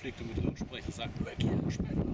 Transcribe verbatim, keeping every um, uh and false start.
Pflegte mit ihren Sprechen sagt, weg hier, Spender.